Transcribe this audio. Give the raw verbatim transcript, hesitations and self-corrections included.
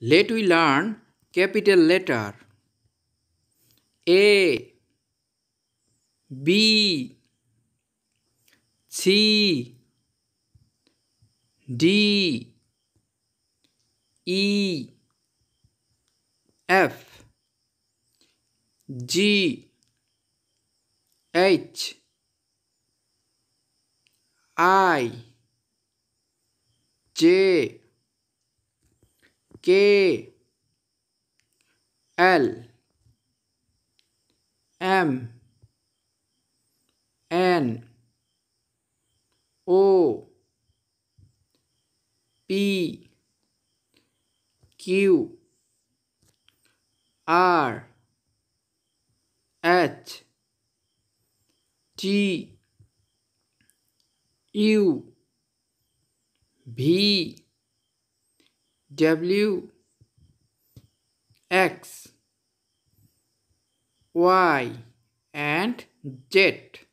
Let we learn capital letter A, B, C, D, E, F, G, H, I, J, K, L, M, N, O, P, Q, R, H, T, U, V, W, X, Y, and Z.